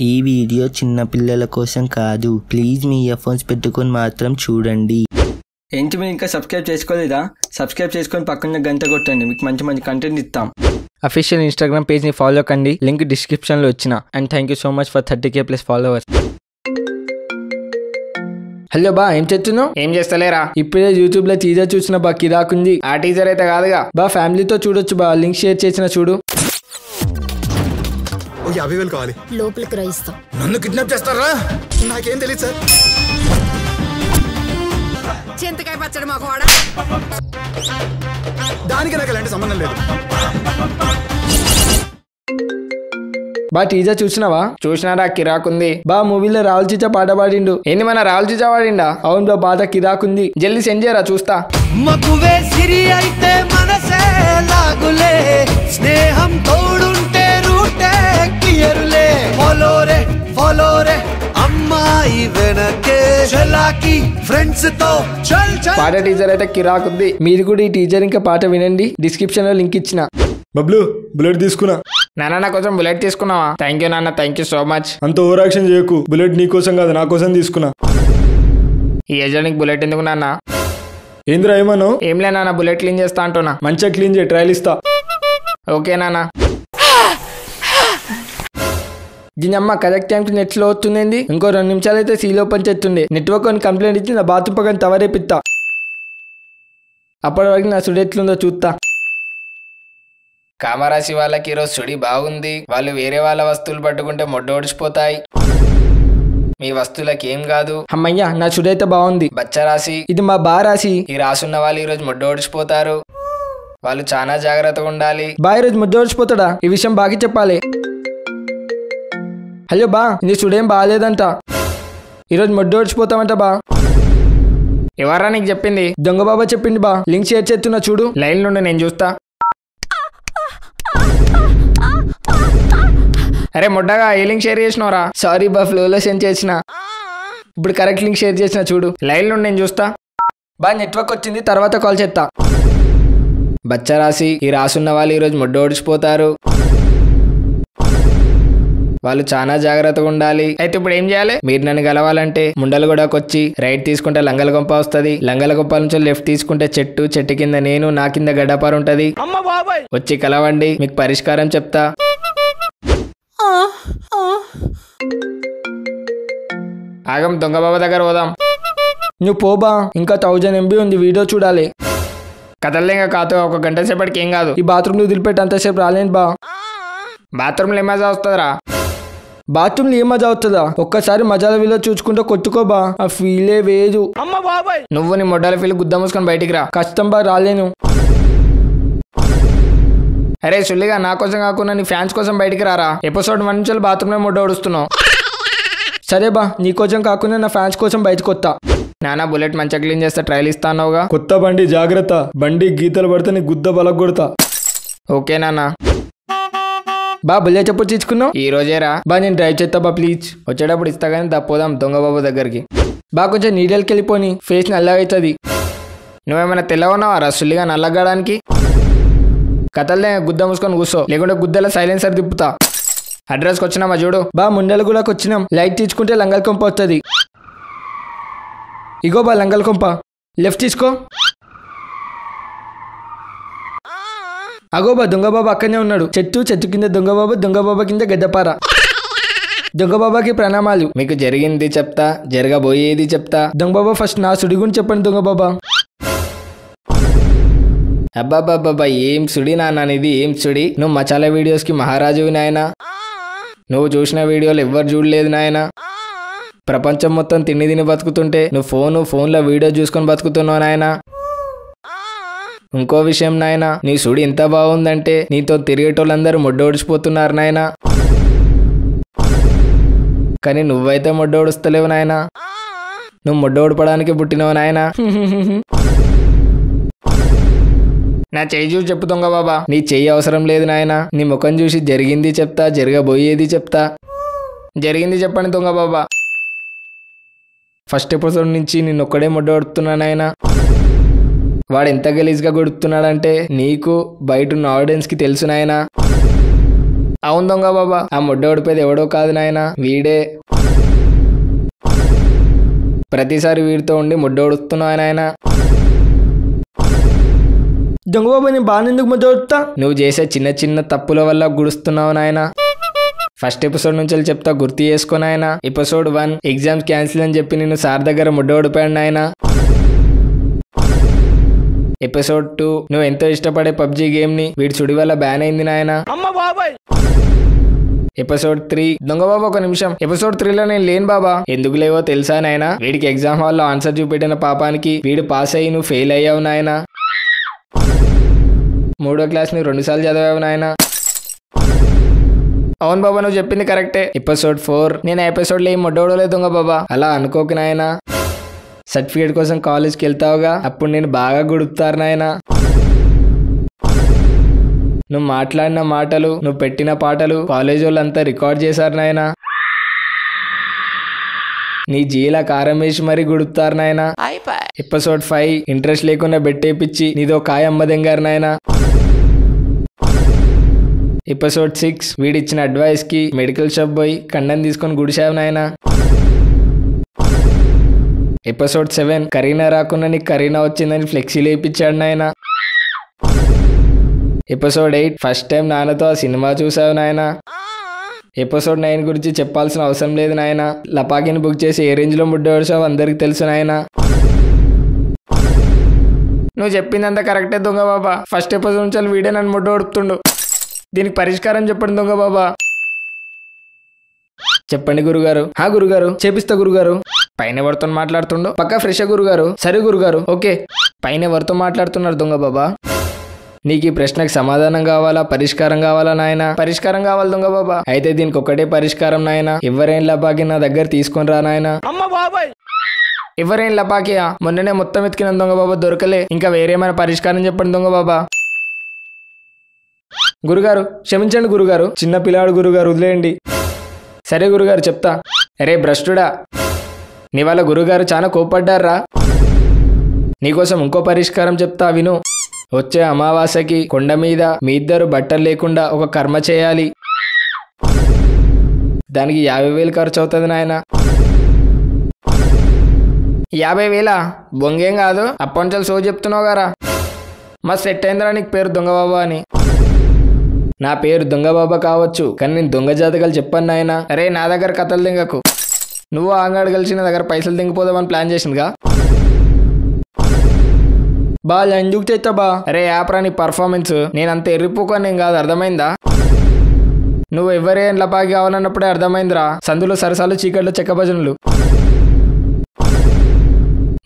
ఈ వీడియో చిన్న పిల్లల కోసం కాదు ప్లీజ్ మీ ఇయర్ ఫోన్స్ పెట్టుకొని మాత్రం చూడండి ఏంటి మీరు ఇంకా సబ్స్క్రైబ్ చేసుకోలేదా సబ్స్క్రైబ్ చేసుకొని పక్కన గంట కొట్టండి మీకు మంచి మంచి కంటెంట్ ఇస్తాం అఫీషియల్ Instagram పేజ్ ని ఫాలో కండి లింక్ డిస్క్రిప్షన్ లో ఇచ్చినా and thank you so much for 30k plus followers hello బా ఏం చేస్తున్నావు ఏం చేస్తలేరా ఇప్పుడే యూట్యూబ్ లో టీజర్ చూసిన బా కిరాకుంది ఆ టీజర్ అయితే కాదుగా బా ఫ్యామిలీతో చూడొచ్చు బా లింక్ షేర్ చేసిన చూడు ఓకే అవి వెల్ కావాలి లోపలికి రాయిస్తా నన్ను కిడ్నాప్ చేస్తారా నాకేం తెలియదు సార్ చింతకాయ పచ్చడి మా కోడ దానికి నాకు ఎలాంటి సంబంధం లేదు బా టీజర్ చూసినావా చూసినారా కిరాకుంది బా మూవీలో రాహుల్ చీచా పాట పాడిండు ఏంది మన రాహుల్ చీచా పాడిండా అవును బా బాధ కిరాకుంది జల్దీ సెండ్ చేయరా చూస్తా మకువే సిరి అయితే మనసే లాగులే స్నేహం తోడుంటే రూటే క్లియర్లే ఫాలో రే అమ్మాయి వెనకే చలాకి ఫ్రెండ్స్ తో చల్ చల్ పాట టీజర్ అయితే కిరాకుంది మీరు కూడా ఈ టీజర్ ఇంకా పాట వినండి డిస్క్రిప్షన్ లో లింక్ ఇచ్చినా బబ్లు బుల్లెట్ తీసుకున్నా నాన్న నా కోసం బుల్లెట్ తీసుకున్నావా థ్యాంక్ యూ నాన్న థ్యాంక్ యూ సో మచ్ అంత ఓవర్ యాక్షన్ చేయకు బుల్లెట్ నీ కోసం కాదు నా కోసం తీసుకున్నా ఈ ఏజానికి బుల్లెట్ ఎందుకు నాన్న ఏంద్రా ఏమను ఏం లే నాన్న బుల్లెట్ క్లీన్ చేస్తా అంటున్నా మంచిగా క్లీన్ చేయి ట్రయల్ ఇస్తా ఓకే నాన్న దీని అమ్మ కరెక్ట్ టైంకి నెట్ స్లో అవుతుందండి ఇంకో 2 నిమిషాలు అయితే సీలో పనిచేస్తుంది నెట్వర్క్ అని కంప్లైంట్ ఇచ్చి నా బాతు పక్కన తవరేపిస్తా అప్పటి వరకు నా సుడెట్లుందో చూస్తా కామరాశి వాళ్ళకి ఈరోజు సుడి బాగుంది వాళ్ళు వేరే వాళ్ళ వస్తువులు పట్టుకుంటే మొడ్డ ఓడిచిపోతాయి మీ వస్తువులకి ఏం కాదు అమ్మయ్యా నా సుడైతే బాగుంది బచ్చరాశి ఇది మా బా రాశి ఈ రాసి ఉన్న వాళ్ళు ఈరోజు మొడ్డ ఓడిచిపోతారు వాళ్ళు చాలా జాగ్రత్తగా ఉండాలి బా ఈరోజు మొడ్డ ఓడిచిపోతాడా ఈ విషయం బాగా చెప్పాలి హలో బా నీ సుడేం బాగాలేదంట ఈరోజు మొడ్డ ఓడిచిపోతామంట బా ఎవరా నీకు చెప్పింది దొంగ బాబా చెప్పింది బా లింక్ షేర్ చేస్తున్నా చూడు లైన్ నుండి నేను చూస్తా అరే మొడ్డగా ఏ లింక్ షేర్ చేసినవరా సారీ బా ఫ్లోలో సెండ్ చేసిన ఇప్పుడు కరెక్ట్ లింక్ షేర్ చేసిన చూడు లైన్లో నేను చూస్తా బా నెట్వర్క్ వచ్చింది తర్వాత కాల్ చేస్తా బచ్చ రాసి ఈ రాసున్న వాళ్ళు ఈరోజు మొడ్డ ఓడిచిపోతారు వాళ్ళు చాలా జాగ్రత్తగా ఉండాలి అయితే ఇప్పుడు ఏం చేయాలి మీరు నన్ను గెలవాలంటే ముండలగూడకు వచ్చి రైట్ తీసుకుంటే లంగలగొంప వస్తుంది లంగలగొంప నుంచి లెఫ్ట్ తీసుకుంటే చెట్టు కింద నేను నా కింద గడ్డపార ఉంటది వచ్చి కలవండి మీకు పరిష్కారం చెప్తా ఆగం దొంగ బాబా దగ్గర పోదాం నువ్వు పోబా ఇంకా 1000 MB ఉంది వీడియో చూడాలి కదలలేక కాతో 1 గంట సేపటికి ఏం కాదు ఈ బాత్రూమ్ లో వదిలిపెట్టి అంతసేపు రాలేను బా బాత్రూమ్ లో ఏ మజా వస్తుందిరా బాత్రూమ్ లో ఏ మజా వస్తుందా ఒక్కసారి మజాల వీలో చూసుకుంటే కొట్టుకోబా ఆ ఫీలే వేదు నువ్వు నీ మొడ్డల ఫీల్ గుద్ద మూసుకొని బయటికి రా కష్టం బా రాలేను అరే సుల్లిగా నా కోసం కాకుండా నీ ఫ్యాన్స్ కోసం బయటికి రారా ఎపిసోడ్ 1 నుంచి బాత్రూంలో మొడ్డ ఓడుస్తున్నావు సరే బా నీ కోసం కాకుండా నా ఫ్యాన్స్ కోసం బయటకు వస్తా నానా బుల్లెట్ మంచిగా క్లీన్ చేస్తా ట్రైల్ ఇస్తానోగా కొత్త బండి జాగ్రత్త బండి గీతలు పడితే నీ గుద్ద బలగొడతా ఓకే నానా బా బుల్లెట్ ఎప్పుడు తీసుకున్నావు ఈ రోజేరా బా నేను డ్రైవ్ చేస్తా బా ప్లీజ్ వచ్చేటప్పుడు ఇస్తా కానీ దప్పోదాం దొంగ బాబా దగ్గరికి బా కొంచెం నీడలకి వెళ్ళిపోని ఫేస్ నల్లగవుతుంది నువ్వేమైనా తెల్లవన్నావా రా సుల్లిగా నల్లగడానికి కథలే గుద్ద మూసుకొని కూర్చో లేకుంటే గుద్దల సైలెన్సర్ తిప్పుతా అడ్రస్కి వచ్చినామా చూడు బా ముండలు కూడా వచ్చినాం లైట్ తీసుకుంటే లంగల్ కొంప వస్తుంది ఇగో బా లంగల్ కొంప లెఫ్ట్ తీసుకో అగో బా దొంగబాబా అక్కడనే ఉన్నాడు చెట్టు కింద దొంగబాబా కింద గడ్డపార దొంగబాబాకి ప్రణామాలు మీకు జరిగింది చెప్తా జరగబోయేది చెప్తా దొంగబాబా ఫస్ట్ నా సుడి గురించి చెప్పండి దొంగబాబా అబ్బాబ్బాబ్బా ఏం సుడి నాన్నది ఏం సుడి నువ్వు మచాల వీడియోస్కి మహారాజువి నాయన నువ్వు చూసిన వీడియోలు ఎవ్వరు చూడలేదు నాయన ప్రపంచం మొత్తం తిండి తిని బతుకుతుంటే నువ్వు ఫోన్లో వీడియో చూసుకొని బతుకుతున్నావు నాయన ఇంకో విషయం నాయన నీ సుడి ఎంత బాగుందంటే నీతో తిరిగేటోళ్ళందరూ మొడ్డ ఓడిచిపోతున్నారు నాయన కానీ నువ్వైతే మొడ్డ ఓడుస్తలేవు నాయన నువ్వు మొడ్డ ఓడిపడానికి పుట్టినవు నాయన నా చెయ్యి చూసి చెప్పు దొంగ బాబా నీ చెయ్యి అవసరం లేదు నాయన నీ ముఖం చూసి జరిగింది చెప్తా జరగబోయేది చెప్తా జరిగింది చెప్పండి దొంగ బాబా ఫస్ట్ ఎపిసోడ్ నుంచి నిన్నొక్కడే మొడ్డ గడుపుతున్నానాయన వాడు ఎంత గలీజ్గా గడుపుతున్నాడంటే నీకు బయట ఉన్న ఆడియన్స్కి తెలుసు నాయన అవును దొంగ బాబా, ఆ మొడ్డోడి పేద ఎవడో కాదు నాయనా, వీడే. ప్రతిసారి వీడితో ఉండి మొడ్డోడుస్తున్నావు నాయనా. దొంగ బాబా, నేను బాగానెందుకు మొద్దోడుతా? నువ్వు చేసే చిన్న చిన్న తప్పుల వల్ల గుడుస్తున్నావు నాయనా. ఫస్ట్ ఎపిసోడ్ నుంచి వెళ్ళి చెప్తా, గుర్తు చేసుకుని ఆయన. ఎపిసోడ్ 1 ఎగ్జామ్స్ క్యాన్సిల్ అని చెప్పి నేను సార్ దగ్గర ముడ్డోడిపోయాను ఆయన. ఎపిసోడ్ 2 నువ్వు ఎంతో ఇష్టపడే పబ్జీ గేమ్ ని వీడి చుడి వల్ల బ్యాన్ అయింది నాయన. ఎపిసోడ్ 3 దొంగ బాబా ఒక నిమిషం, ఎపిసోడ్ 3లో నేను లేను బాబా. ఎందుకు లేవో తెలుసా నాయన, వీడికి ఎగ్జామ్ హాల్లో ఆన్సర్ చూపెట్టిన పాపానికి వీడు పాస్ అయ్యి నువ్వు ఫెయిల్ అయ్యావు నాయన. 3వ క్లాస్ నువ్వు 2 సార్లు చదివావు నాయన. అవును బాబా, నువ్వు చెప్పింది కరెక్టే. ఎపిసోడ్ 4 నేను ఆ ఎపిసోడ్లో ఏం మొడ్డోడలేదు దొంగ బాబా. అలా అనుకోకు నాయన, సర్టిఫికేట్ కోసం కాలేజ్కి వెళ్తావుగా, అప్పుడు నేను బాగా గుడుపుతారు నాయన. నువ్వు మాట్లాడిన మాటలు, నువ్వు పెట్టిన పాటలు కాలేజ్ వాళ్ళంతా రికార్డ్ చేశారు నాయన. నీ జీల కారం వేసి మరీ గుడుపుతారు నాయన. ఎపిసోడ్ 5 ఇంట్రెస్ట్ లేకుండా బెట్టేపిచ్చి నీదో కాయ అమ్మదెంగారు నాయన. ఎపిసోడ్ 6 వీడిచ్చిన అడ్వైస్ కి మెడికల్ షాప్ పోయి కండని తీసుకొని గుడిసావు నాయన. ఎపిసోడ్ 7 కరీనా రాకుండా నీకు కరీనా వచ్చిందని ఫ్లెక్సీలు వేయించాడు నాయన. ఎపిసోడ్ 8 ఫస్ట్ టైం నాన్నతో ఆ సినిమా చూసావు నాయన. ఎపిసోడ్ 9 గురించి చెప్పాల్సిన అవసరం లేదు నాయన, లపాకిని బుక్ చేసి ఏ రేంజ్ లో ముడ్డోడిసావు అందరికి తెలుసు నాయన. నువ్వు చెప్పిందంత కరెక్టే దొంగ బాబా, ఫస్ట్ ఎపిసోడ్ నుంచి వీడే నన్ను ముడ్డ ఒడుపుతుండు. దీనికి పరిష్కారం చెప్పండి దొంగ బాబా. చెప్పండి గురుగారు. హా గురుగారు, చేపిస్తా గురుగారు. పైన ఎవరితో మాట్లాడుతుండో పక్కా ఫ్రెష్ గురుగారు. సరే గురుగారు, ఓకే. పైన ఎవరితో మాట్లాడుతున్నారు దొంగ బాబా? నీకు ఈ ప్రశ్నకు సమాధానం కావాలా, పరిష్కారం కావాలా నాయన? పరిష్కారం కావాలి దొంగ బాబా. అయితే దీనికి ఒకటే పరిష్కారం నాయన, ఎవరేం లపాకి నా దగ్గర తీసుకొని రా నాయన. ఎవరేం లపాకియా? మొన్ననే మొత్తం ఎతికిన దొంగ బాబా, దొరకలే. ఇంకా వేరేమైనా పరిష్కారం చెప్పండి దొంగ బాబా. గురుగారు క్షమించండి గురుగారు, చిన్న పిల్లాడు గురుగారు, వదిలేయండి. సరే గురుగారు చెప్తా. అరే భ్రష్టుడా, నీ వాళ్ళ గురుగారు చాలా కోపడ్డారా? నీకోసం ఇంకో పరిష్కారం చెప్తా విను. వచ్చే అమావాస్యకి కొండ మీద మీ ఇద్దరు బట్టలు లేకుండా ఒక కర్మ చేయాలి, దానికి 50,000 ఖర్చు అవుతుంది నాయన. 50,000? బొంగేం కాదు, అప్పంచలు సో చెప్తున్నావు గారా. మా సెట్ అయిందిరా నీకు పేరు దొంగ బాబా అని. నా పేరు దొంగ బాబా కావచ్చు, కానీ నేను దొంగ జాతకాలు చెప్పాను నాయన. అరే నా దగ్గర కథలు దింగకు, నువ్వు ఆంగాడు కలిసి నా దగ్గర పైసలు దింగిపోదామని ప్లాన్ చేసిందిగా బా. ఎందుకు చేస్తాబా? అరే యాప్రా నీ పర్ఫార్మెన్స్, నేనంత ఎర్రిపోకొని నేను కాదు, అర్థమైందా? నువ్వు ఎవరే లపాకి కావాలన్నప్పుడే అర్థమైందిరా. సందులో సరసాలు, చీకట్లో చెక్క భజనలు.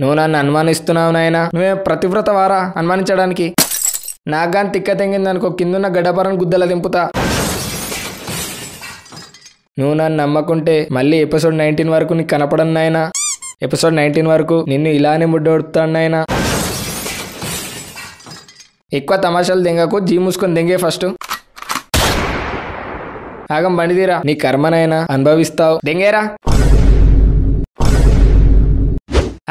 నువ్వు నన్ను అనుమానిస్తున్నావు నాయన. నువ్వే ప్రతివ్రత వారా అనుమానించడానికి? నాకు కానీ తిక్క తెంగింది అనుకో, కిందున్న గడ్డపరని గుద్దల దింపుతా. నువ్వు నన్ను నమ్మకుంటే మళ్ళీ ఎపిసోడ్ 19 వరకు నీకు కనపడను నాయన. ఎపిసోడ్ 19 వరకు నిన్ను ఇలానే ముడ్డోడుతాను నాయన. ఎక్కువ తమాషాలు దెంగకు, జీ మూసుకొని దెంగే ఫస్ట్. ఆగం బండిదీరా, నీ కర్మనైనా అనుభవిస్తావు. దెంగేరా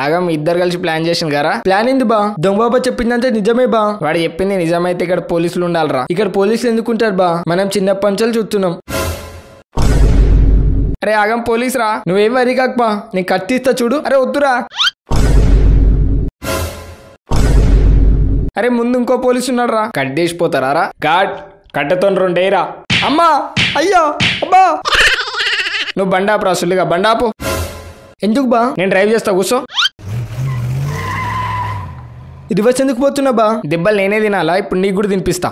ఆగం. ఇద్దరు కలిసి ప్లాన్ చేసిన గారా? ప్లాన్ ఏంది బా? దొంగ బాబా చెప్పిందంటే నిజమే బా. వాడు చెప్పింది నిజమైతే ఇక్కడ పోలీసులు ఉండాలరా. ఇక్కడ పోలీసులు ఎందుకుంటారు బా, మనం చిన్నప్పటి నుంచి చూస్తున్నాం. అరే ఆగం పోలీస్ రా, నువ్వేం వరి కాక బా, నేను కట్టిస్తా చూడు. అరే వద్దురా. అరే ముందు ఇంకో పోలీసు ఉన్నాడు రా, కట్ చేసిపోతారా రా. గాడ్ కట్టతో 2 ఏరా. అమ్మా అయ్యో అబ్బా. నువ్వు బండాపు రా సుల్లిగా, బండాపు. ఎందుకు బా? నేను డ్రైవ్ చేస్తా, కూర్చో. ఇది వచ్చి ఎందుకు పోతున్నా బా? దెబ్బలు నేనే తినాలా? ఇప్పుడు నీకు కూడా తినిపిస్తా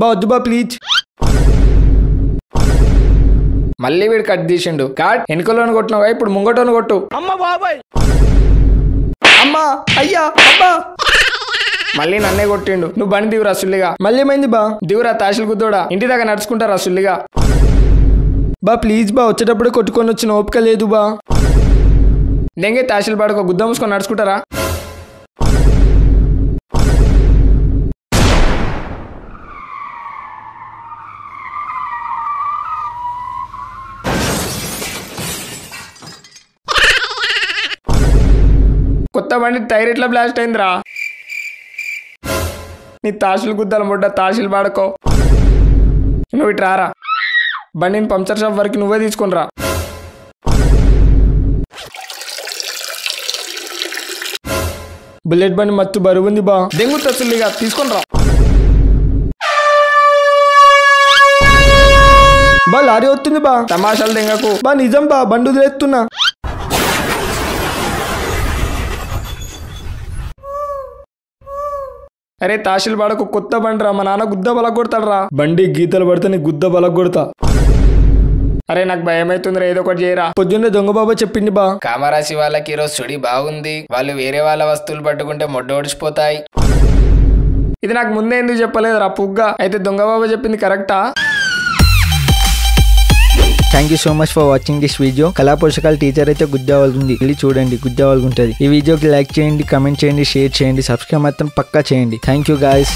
బా. వద్దు బా ప్లీజ్. మళ్ళీ వీడు కట్ తీసిండు. కాట్ వెనుకలోని కొట్టినావా, ఇప్పుడు ముంగటోని కొట్టు. అమ్మ బాబాయ్, అమ్మా అయ్యా అబ్బా. మళ్ళీ నన్నే కొట్టిండు. నువ్వు బండి దివురా సుల్లిగా. మళ్ళీ ఏమైంది బా? దివురా తాసిల్ గుద్దోడా, ఇంటి దాకా నడుచుకుంటారా సుల్లిగా బా ప్లీజ్ బా. వచ్చేటప్పుడు కొట్టుకొని వచ్చిన ఓపిక లేదు బా. దెంగే తాసిల్ బాడుకో, గుద్ద మూసుకొని నడుచుకుంటారా. కొత్త బండి టైర్ ఎట్లా బ్లాస్ట్ అయిందిరా? నీ తాసిల్ గుద్దాల ముడ్డ, తాసిల్ బాడుకో. నువ్వు ఇట్రా రా బండిని పంక్చర్ షాప్ వరకు నువ్వే తీసుకొని రా. బుల్లెట్ బండి మత్తు బరువుంది బా, దెంగు తచ్చుల్లిగా తీసుకొని రా బా. లారీ వస్తుంది బా, తమాషాలు దెంగకు బా, నిజం బా, బండి వదిలేస్తున్నా. అరే తాషిల్ బాడకు కొత్త బండి రా, మా నాన్న గుద్ద బలగొడతాడరా, బండి గీతలు పడితే నీ గుద్ద బలగొడతా. అరే నాకు భయం అవుతుంది రా, ఏదో ఒకటి చేయరా. పొద్దున్నే దొంగ బాబా చెప్పింది బా, కామరాశి వాళ్ళకి ఈరోజు సుడి బాగుంది, వాళ్ళు వేరే వాళ్ళ వస్తువులు పట్టుకుంటే మొడ్డ ఓడిచిపోతాయి. ఇది నాకు ముందే ఎందుకు చెప్పలేదు రా పుగ్గా, అయితే దొంగ బాబా చెప్పింది కరెక్టా? Thank you so much for watching this video. కళా పోషకాల టీచర్ అయితే గుద్ద వాళ్ళుంది, వెళ్ళి చూడండి, గుద్ద వాళ్ళుంటుంది. ఈ వీడియోకి లైక్ చేయండి, కమెంట్ చేయండి, షేర్ చేయండి, సబ్స్క్రైబ్ మాత్రం పక్కా చేయండి. Thank you guys.